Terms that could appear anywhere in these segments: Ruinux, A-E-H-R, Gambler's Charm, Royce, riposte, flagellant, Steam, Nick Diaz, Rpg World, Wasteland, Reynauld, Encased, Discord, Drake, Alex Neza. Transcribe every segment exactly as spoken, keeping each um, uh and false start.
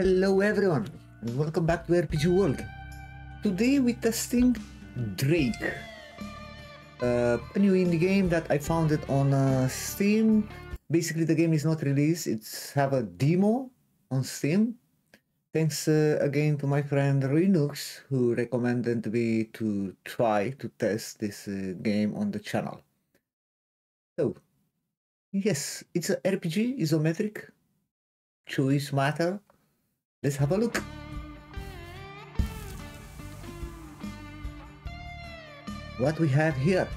Hello everyone, and welcome back to R P G World. Today we're testing Drake, uh, a new indie game that I found it on uh, Steam. Basically the game is not released, it's have a demo on Steam. Thanks uh, again to my friend Ruinux, who recommended me to try to test this uh, game on the channel. So, yes, it's an R P G, isometric, choice matter. Let's have a look. What we have here.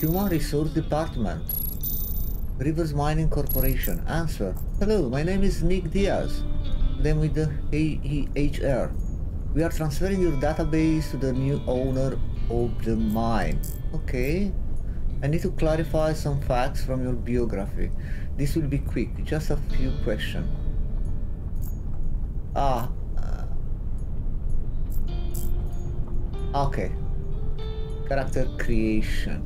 Human Resource Department. Rivers Mining Corporation. Answer. Hello, my name is Nick Diaz. Then with the A E H R. We are transferring your database to the new owner of the mine. Okay. I need to clarify some facts from your biography. This will be quick, just a few questions. Ah. Uh, okay. Character creation.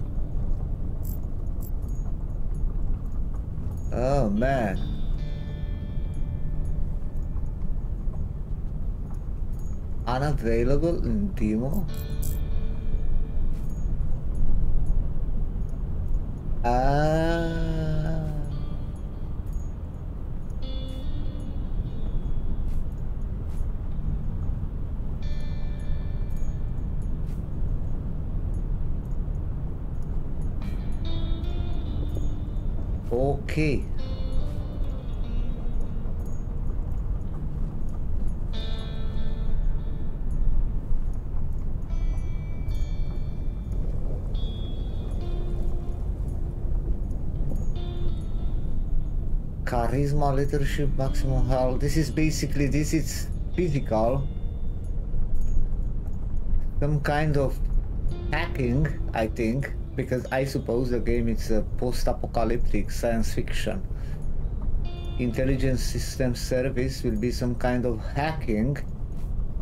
Oh man. Unavailable in demo? Ah. Okay. Charisma, leadership, maximum health. This is basically, this is physical. Some kind of hacking, I think, because I suppose the game is a post-apocalyptic science fiction. Intelligence system service will be some kind of hacking,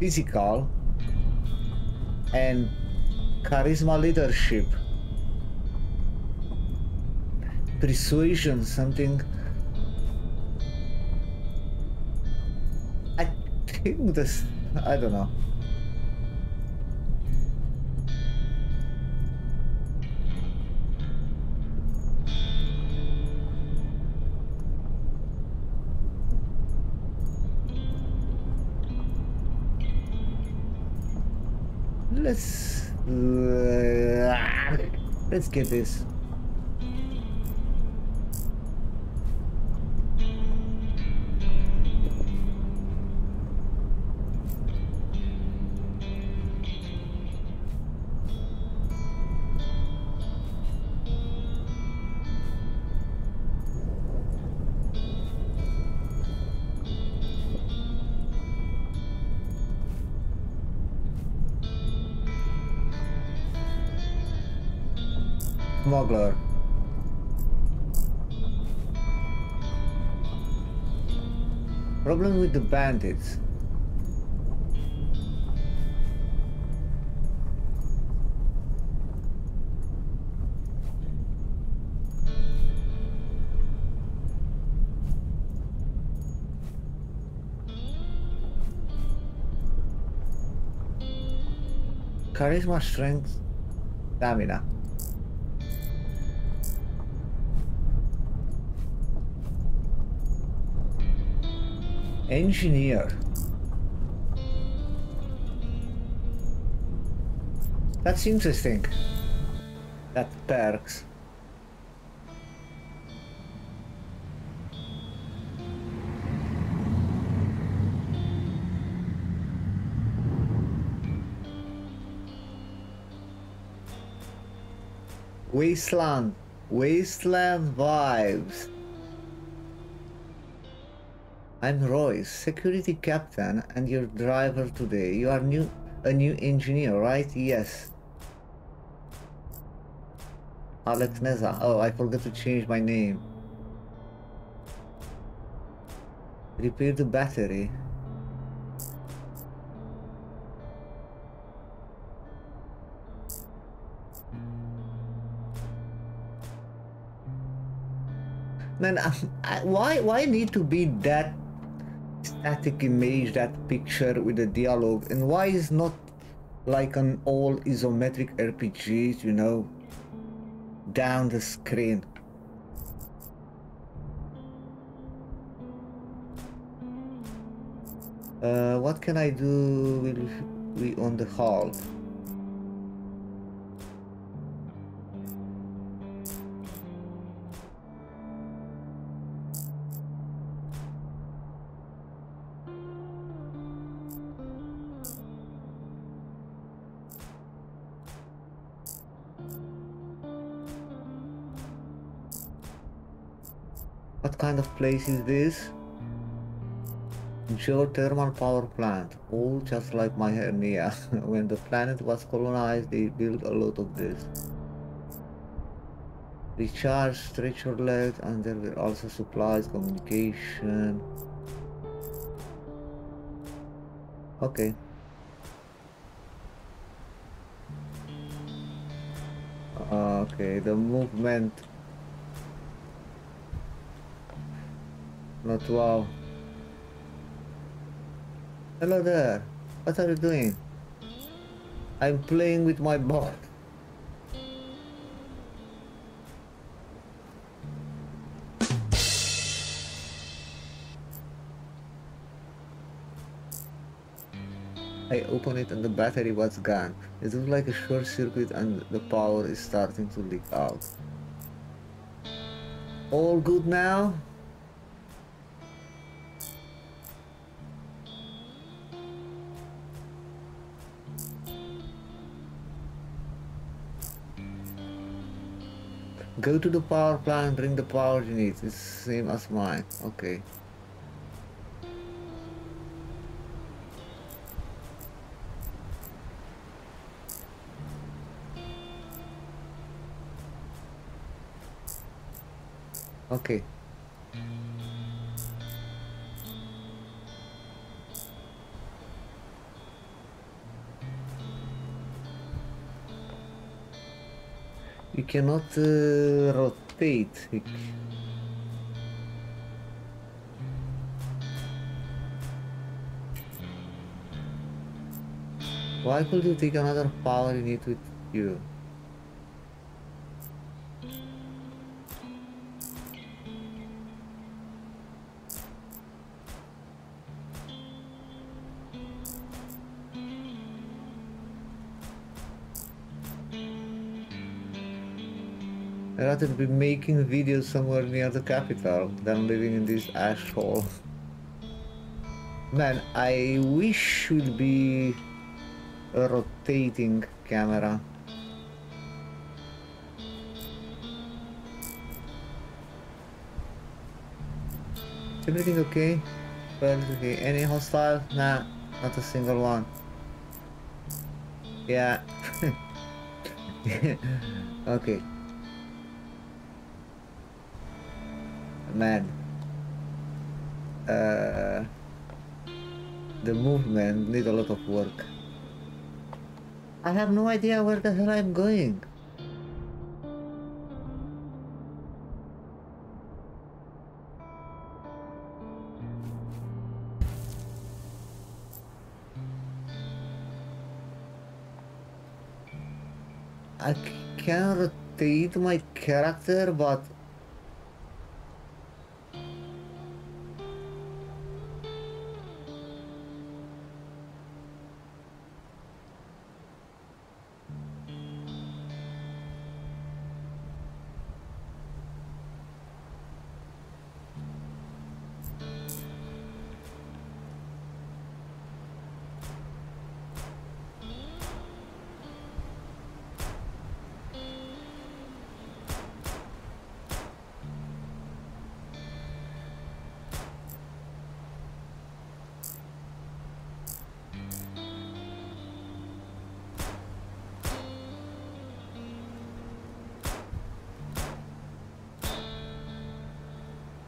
physical, and charisma leadership. Persuasion, something. This, I don't know. Let's uh, let's get this. Smuggler. Problem with the bandits. Charisma, strength, stamina. Engineer. That's interesting. That perks. Wasteland. Wasteland vibes. I'm Royce, security captain and your driver today. You are new, a new engineer, right? Yes. Alex Neza. Oh, I forgot to change my name. Repair the battery. Man, I, I, why why need to be that static image, that picture with the dialogue, and why is not like an all isometric R P Gs, you know, down the screen? Uh, what can I do? Will we on the hall? What kind of place is this? Geothermal power plant, all just like my hernia. When the planet was colonized, they built a lot of this. Recharge stretcher legs, and there were also supplies, communication. Okay. Okay, the movement. Not wow. Hello there. What are you doing? I'm playing with my bot. I opened it and the battery was gone. It looks like a short circuit and the power is starting to leak out. All good now? Go to the power plant, bring the power you need. It's the same as mine. Okay. Okay. You cannot uh, rotate. Why could you take another power unit with you? I'd rather be making videos somewhere near the capital than living in this asshole. Man, I wish it would be a rotating camera. Is everything okay? Well, okay. Any hostile? Nah, not a single one. Yeah. Okay. Man, uh, the movement needs a lot of work. I have no idea where the hell I'm going. I can rotate my character, but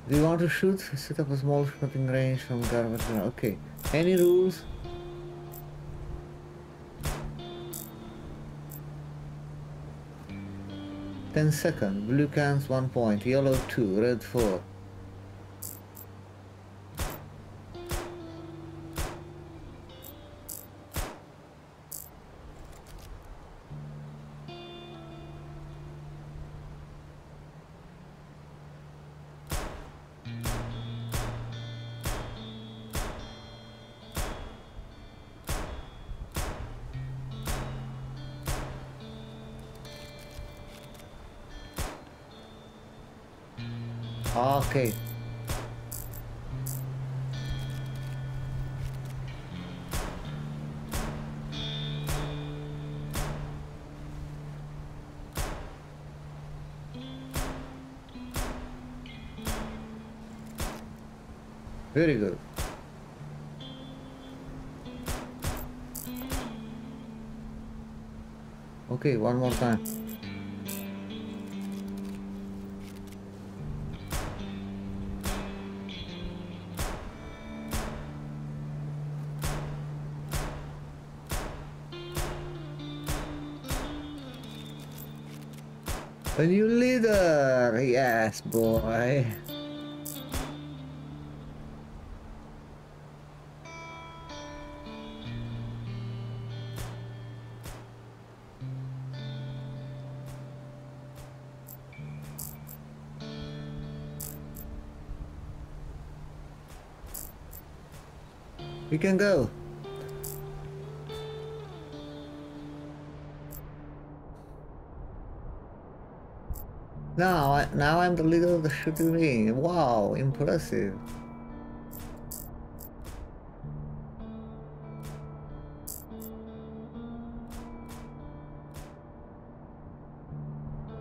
do you want to shoot? Set up a small shooting range from garbage. Okay. Any rules? ten seconds, blue cans one point, yellow two, red four. Okay. Very good. Okay, one more time. A new leader, yes, boy. We can go. Now, now I'm the leader of the shooting ring. Wow, impressive.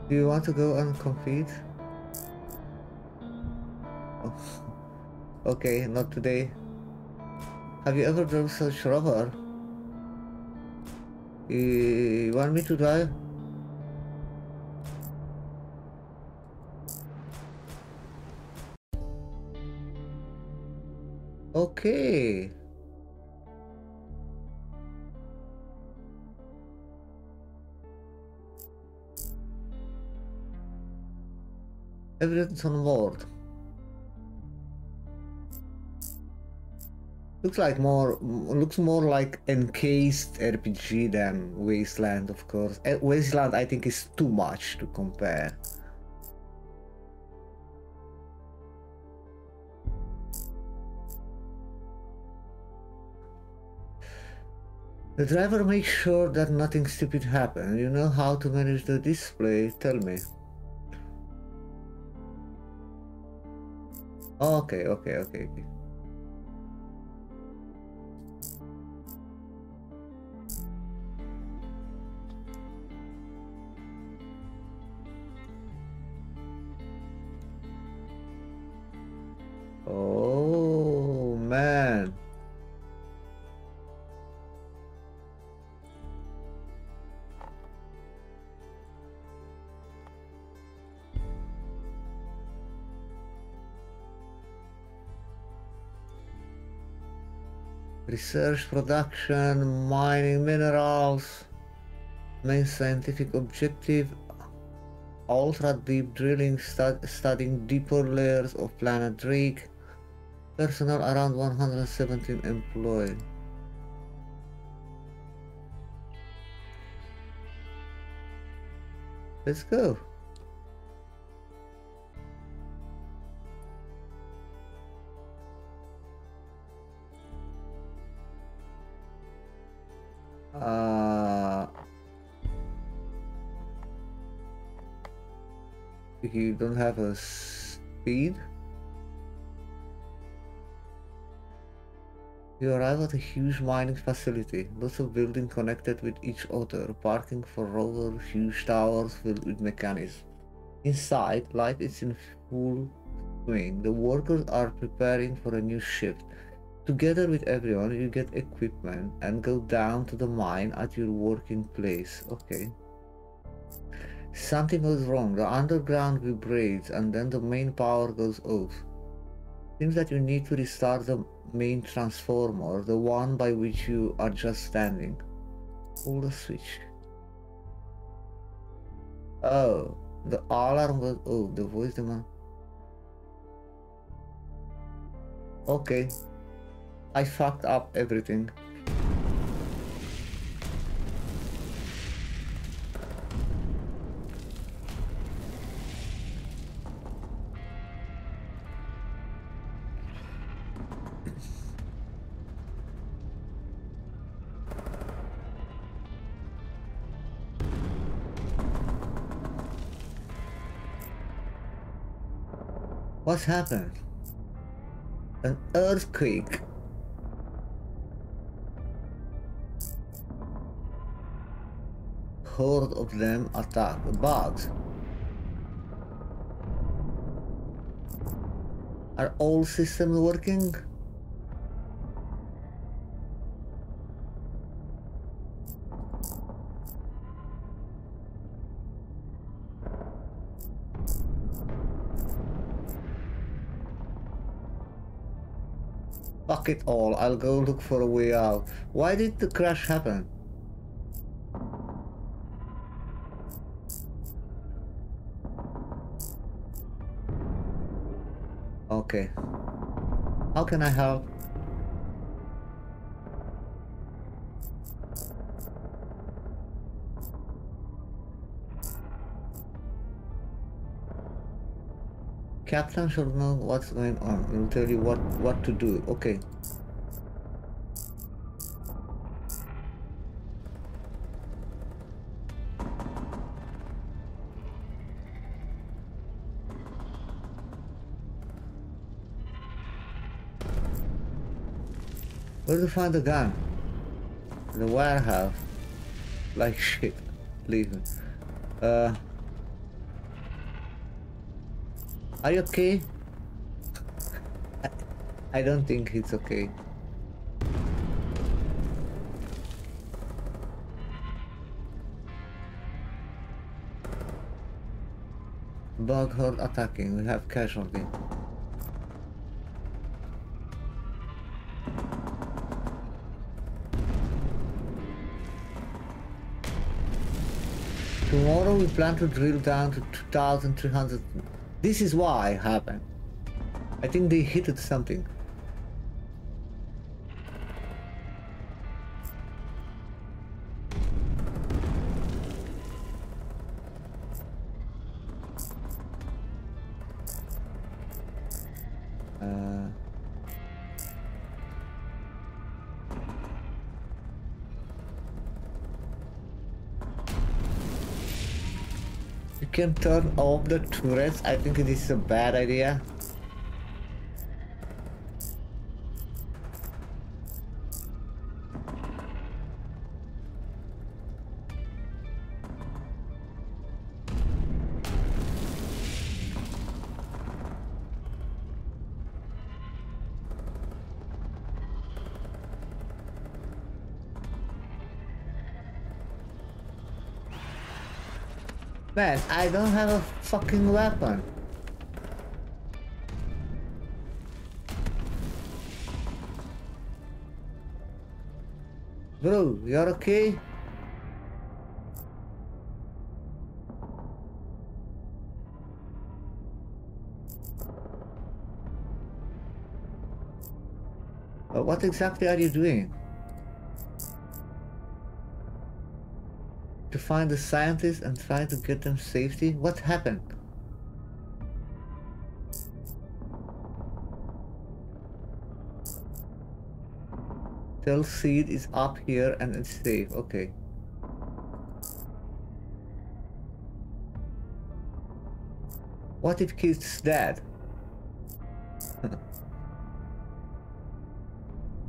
Do you want to go and compete? Oh. Okay, not today. Have you ever drove such rubber? You want me to drive? Okay. Everything's on board. Looks like more looks more like Encased R P G than Wasteland, of course. Wasteland I think is too much to compare. The driver makes sure that nothing stupid happens. You know how to manage the display, tell me. Okay, okay, okay, okay. Oh, man. Research, production, mining minerals, main scientific objective, ultra deep drilling, stud studying deeper layers of planet Drake, personnel around one hundred seventeen employed. Let's go. Uh, you don't have a speed. You arrive at a huge mining facility, lots of buildings connected with each other, parking for rovers, huge towers filled with mechanisms. Inside, life is in full swing. The workers are preparing for a new shift. Together with everyone, you get equipment and go down to the mine at your working place. Okay. Something goes wrong. The underground vibrates and then the main power goes off. Seems that you need to restart the main transformer, the one by which you are just standing. Pull the switch. Oh. The alarm was... Oh, the wisdom... Okay. I fucked up everything. What's happened? An earthquake. Horde of them attack the bugs. Are all systems working? Fuck it all, I'll go look for a way out. Why did the crash happen? Okay. How can I help? Captain should know what's going on. He'll tell you what, what to do. Okay. Where do you find the gun? The warehouse. Like shit. Leave it. Uh... Are you okay? I, I don't think it's okay. Bug horde attacking, we have casualty. Tomorrow we plan to drill down to two thousand three hundred. This is why it happened. I think they hit at something. Uh, can turn off the turrets. I think this is a bad idea. Man, I don't have a fucking weapon. Bro, you're okay? But what exactly are you doing? To find the scientists and try to get them safety? What happened? Tell Seed is up here and it's safe. Okay. What if Keith's dead?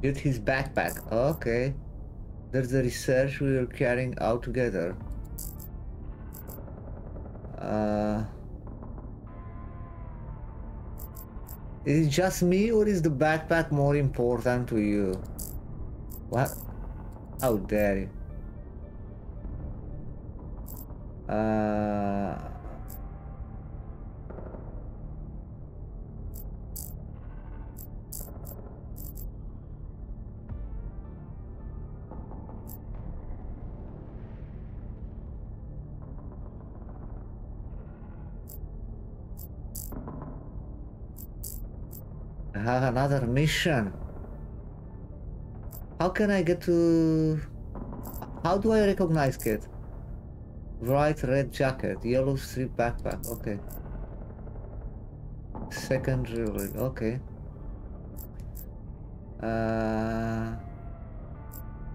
Get his backpack. Okay. There's the research we were carrying out together. Uh, is it just me or is the backpack more important to you? What? How dare you? Uh, I have another mission. How can I get to... How do I recognize it? Bright red jacket, yellow strip backpack, okay. Second jewelry, okay. Uh,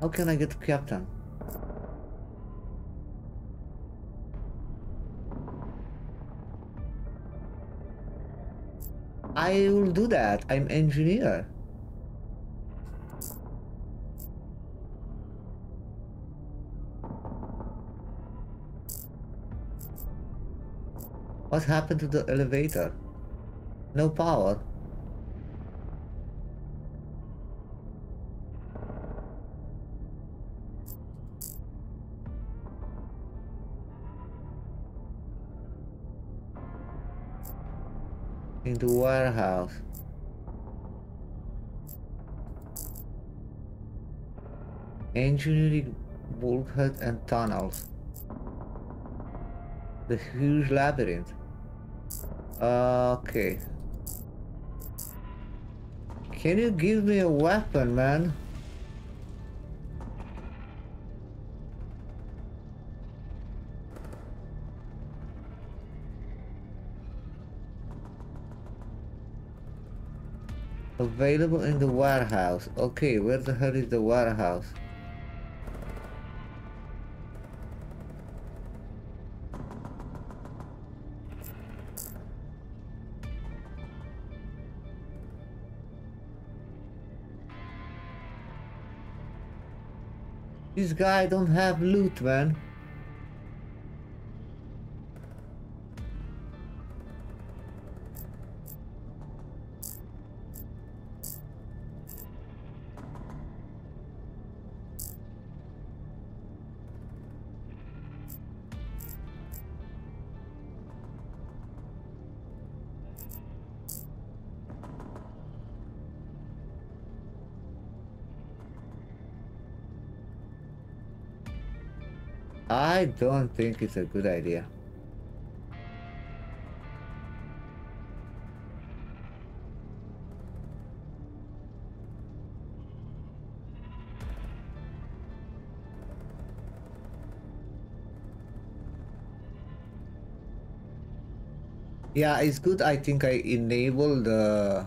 how can I get to Captain? I will do that, I'm engineer. What happened to the elevator? No power. In the warehouse. Engineering bulkhead and tunnels. The huge labyrinth. Okay. Can you give me a weapon, man? Available in the warehouse. Okay, where the hell is the warehouse? This guy don't have loot, man. I don't think it's a good idea. Yeah, it's good. I think I enable the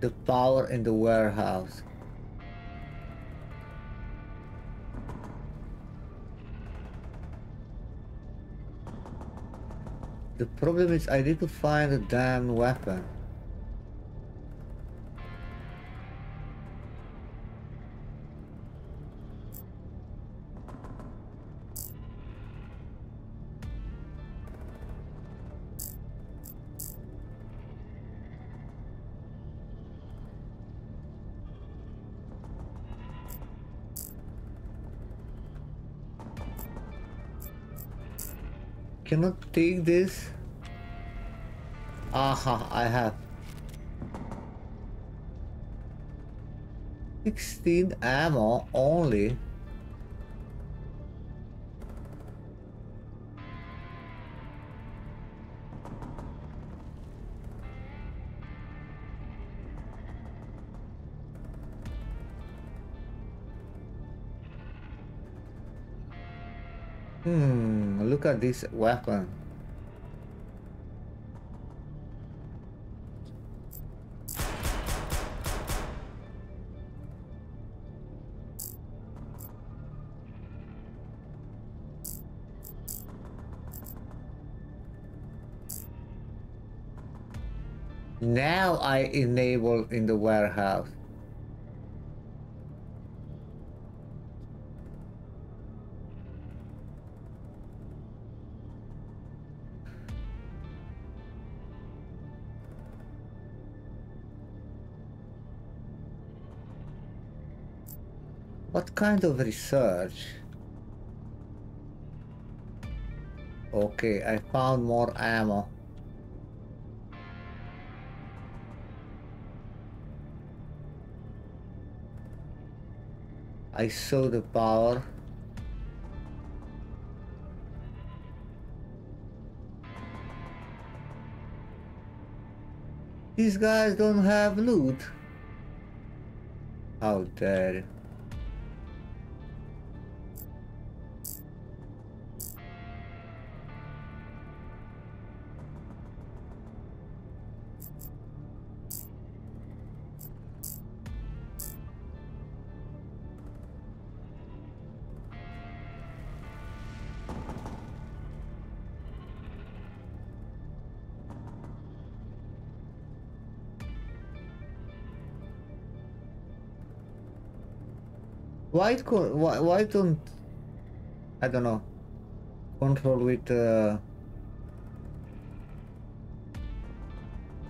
the power in the warehouse. The problem is I need to find a damn weapon. Cannot take this. Aha, I have sixteen ammo only. Hmm, look at this weapon. Now I enable in the warehouse. What kind of research? Okay, I found more ammo. I saw the power. These guys don't have loot. How dare. Why, why, why don't, I don't know, control with uh,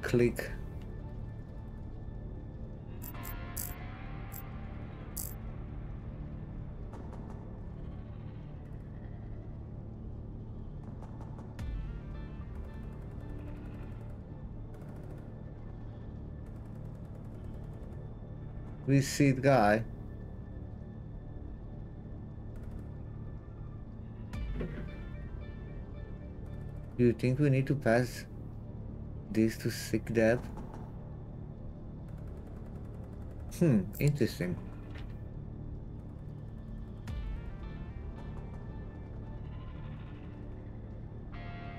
click. We see the guy. Do you think we need to pass this to sick dev? Hmm, interesting.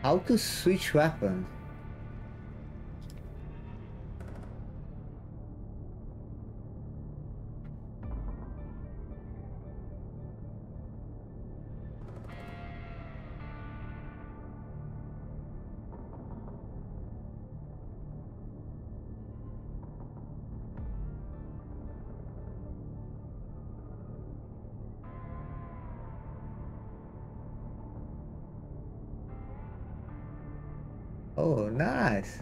How to switch weapons? Oh, nice.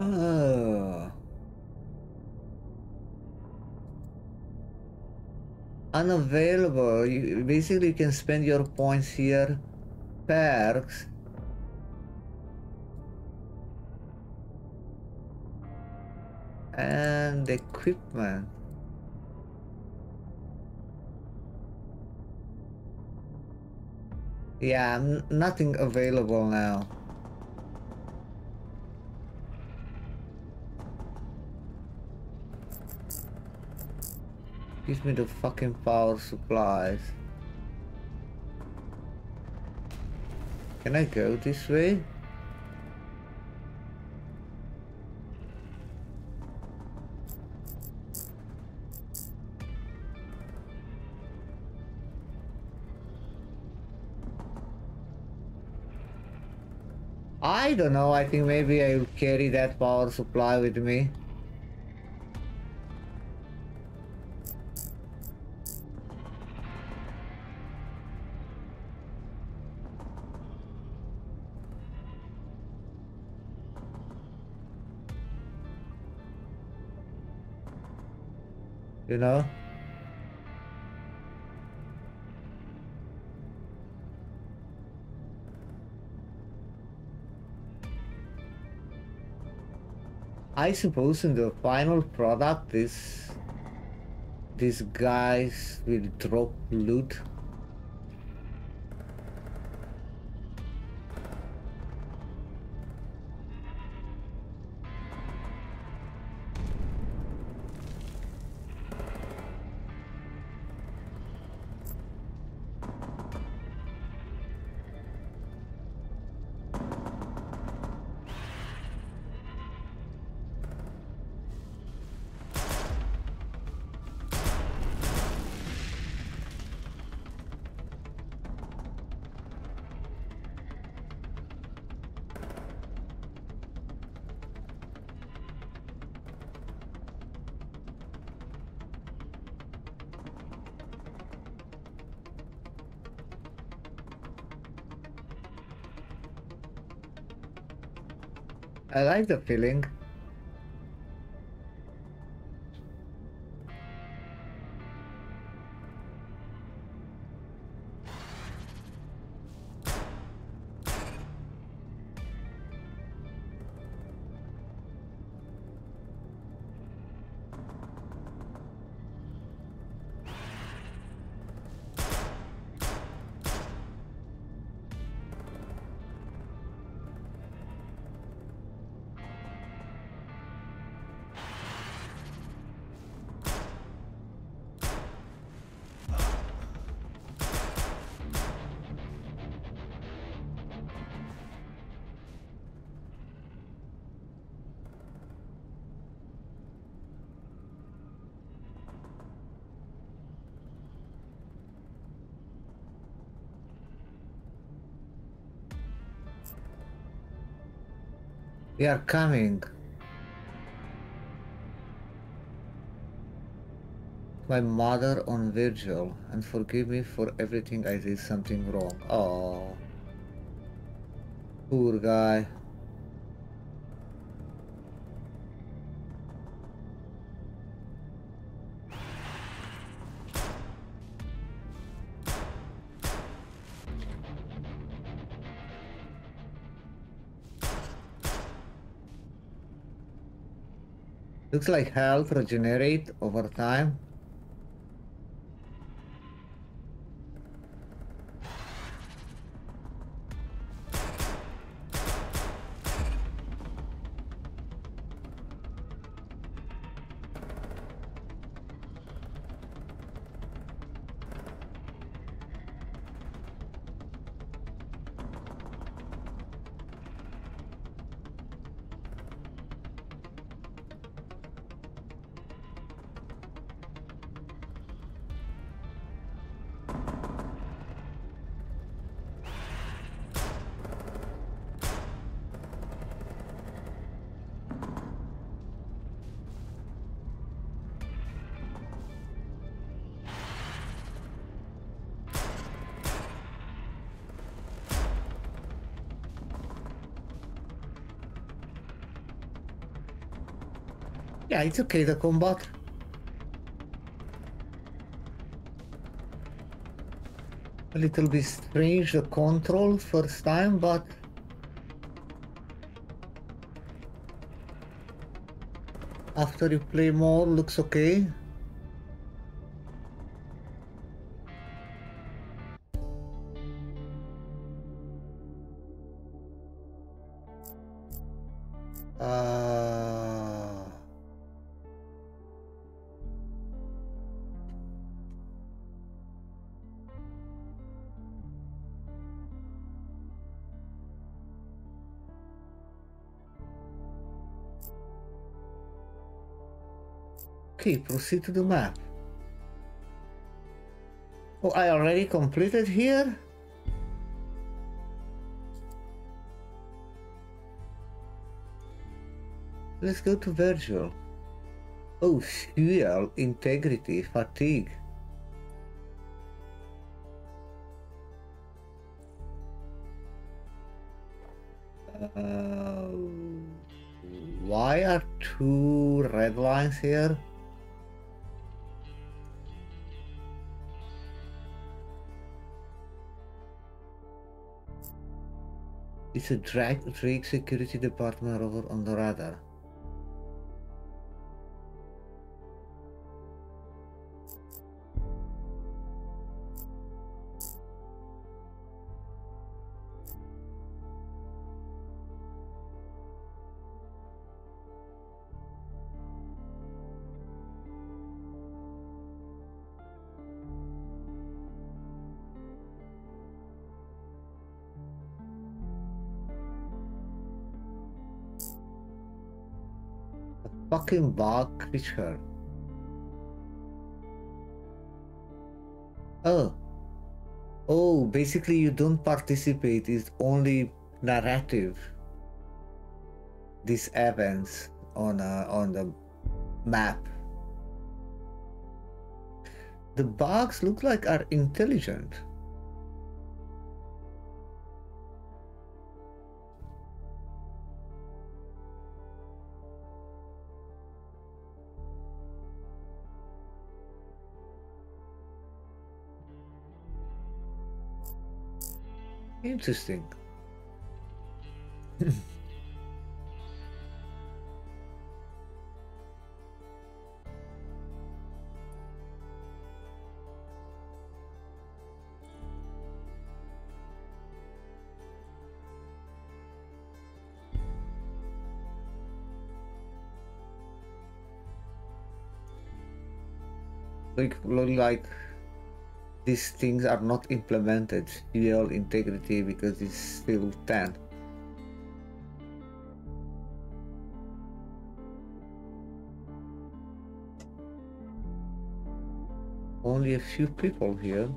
Oh. Unavailable. You, basically, you can spend your points here. Perks. And equipment. Yeah, n nothing available now. Give me the fucking power supplies. Can I go this way? I don't know, I think maybe I'll carry that power supply with me. You know? I suppose in the final product, this, these guys will drop loot. I like the feeling. We are coming. My mother on Virgil, and forgive me for everything I did something wrong. Oh, poor guy. Looks like health regenerate over time. Yeah, it's okay, the combat. A little bit strange, the control first time, but... after you play more, looks okay. Okay, proceed to the map. Oh, I already completed here? Let's go to Virgil. Oh, fuel, integrity, fatigue. Uh, why are two red lines here? It's a Drake security department over on the radar. Fucking bug creature. Oh. Oh, basically you don't participate, it's only narrative. These events on uh, on the map. The bugs look like are intelligent. Interesting. Look, look like these things are not implemented, real integrity, because it's still ten. Only a few people here.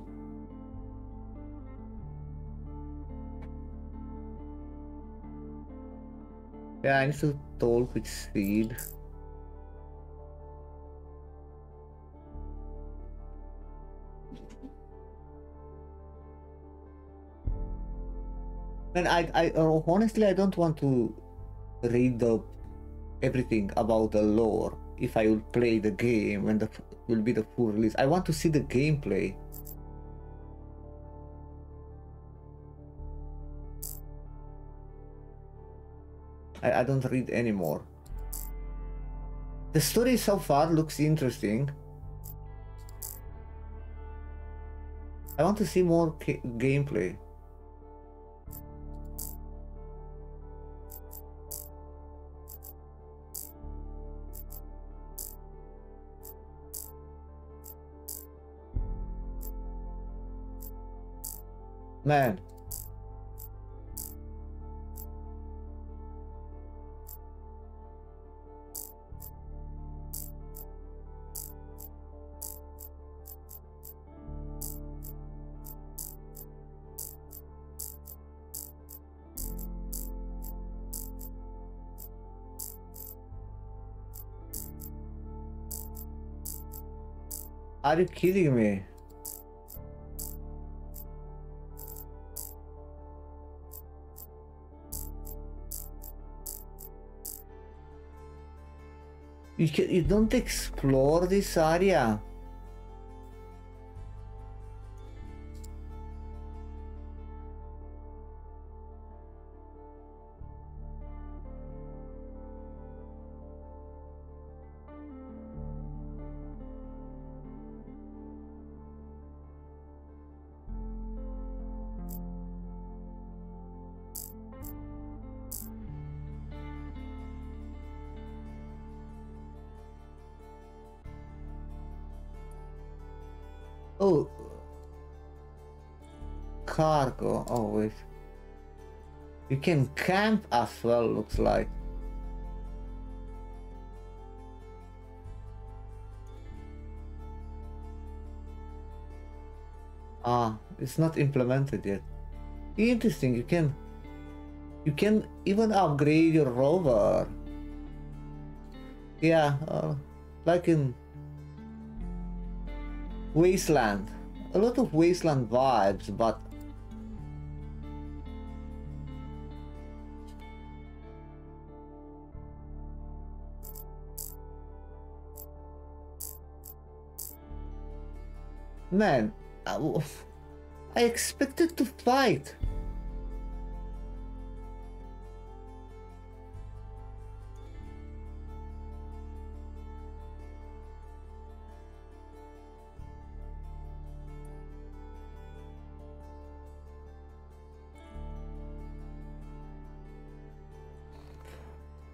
Yeah, I need to toll which seed. And I, I uh, honestly, I don't want to read the everything about the lore if I will play the game and the will be the full release. I want to see the gameplay. I, I don't read anymore. The story so far looks interesting. I want to see more gameplay. Man, are you kidding me? You, can, you don't explore this area. Oh, cargo. Oh wait, you can camp as well, looks like. Ah, it's not implemented yet. Interesting. You can you can even upgrade your rover. Yeah, uh, like in Wasteland, a lot of Wasteland vibes, but man, I, I expected to fight.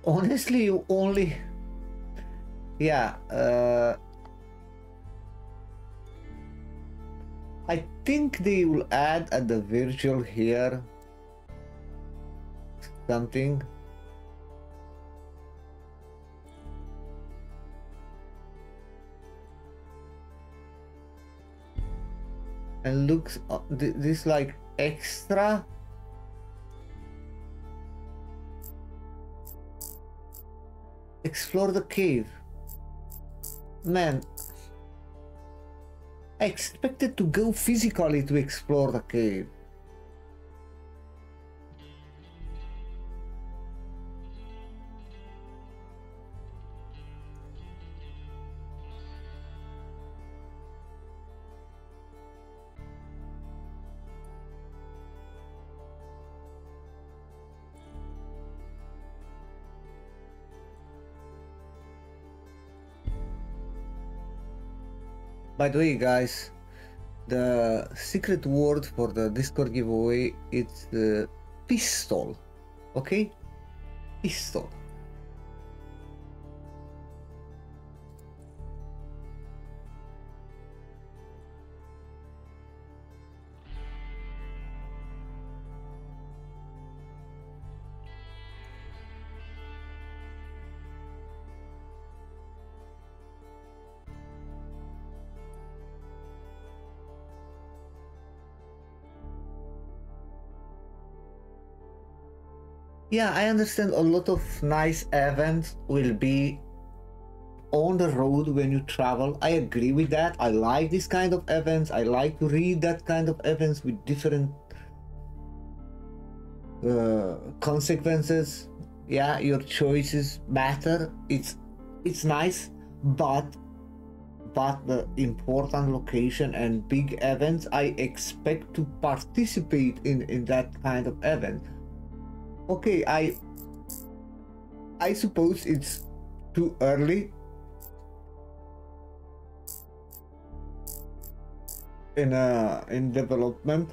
Honestly, you only, yeah, uh, I think they will add at the virtual here something. And looks, uh, th this like extra. Explore the cave. Man, I expected to go physically to explore the cave. By the way, guys, the secret word for the Discord giveaway is uh, pistol, okay? Pistol. yeah, I understand a lot of nice events will be on the road when you travel. I agree with that. I like this kind of events. I like to read that kind of events with different uh, consequences. Yeah, your choices matter. It's it's nice, but but the important location and big events, I expect to participate in in that kind of event. Okay, I I suppose it's too early in uh in development.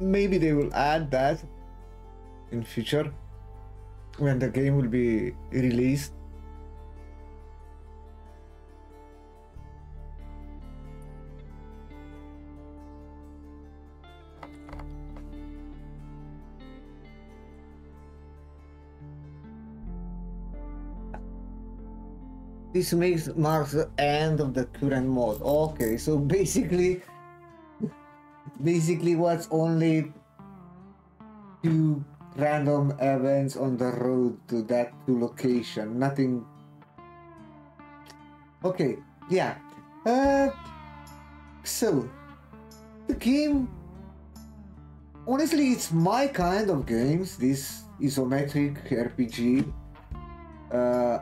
Maybe they will add that in future when the game will be released. This makes marks the end of the current mod. Okay, so basically basically what's only two random events on the road to that two location, nothing. Okay, yeah, uh, so the game, honestly, it's my kind of games, this isometric R P G, uh,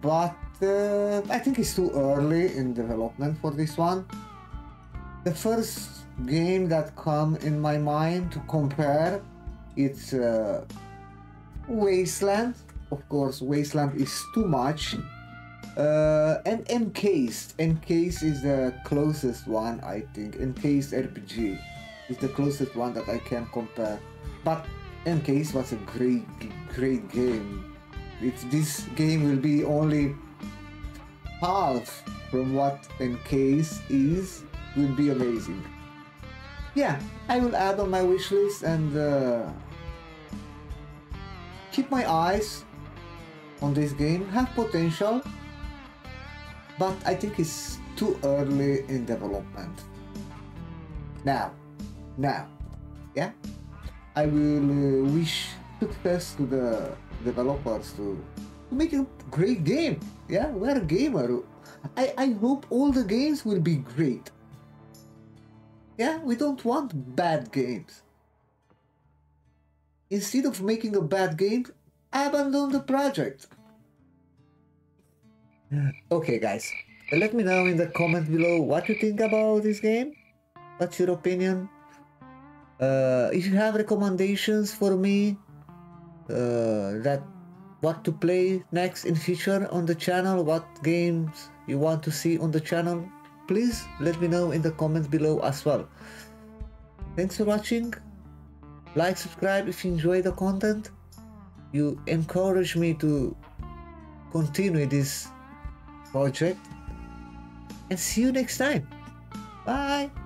but Uh, I think it's too early in development for this one. The first game that come in my mind to compare, it's uh, Wasteland. Of course, Wasteland is too much. Uh, and Encased. Encased is the closest one, I think. Encased R P G is the closest one that I can compare. But Encased was a great, great game. It's, this game will be only half from what Encased is, will be amazing. Yeah, I will add on my wish list and uh, keep my eyes on this game. Have potential, but I think it's too early in development. Now, now, yeah, I will uh, wish success to the developers to make a great game. Yeah, we're a gamer. I, I hope all the games will be great. Yeah, we don't want bad games. Instead of making a bad game, abandon the project. Okay guys, let me know in the comment below what you think about this game. What's your opinion? Uh, if you have recommendations for me, uh, that what to play next in future on the channel, what games you want to see on the channel, please let me know in the comments below as well. Thanks for watching. Like, subscribe if you enjoy the content. You encourage me to continue this project, and see you next time. Bye.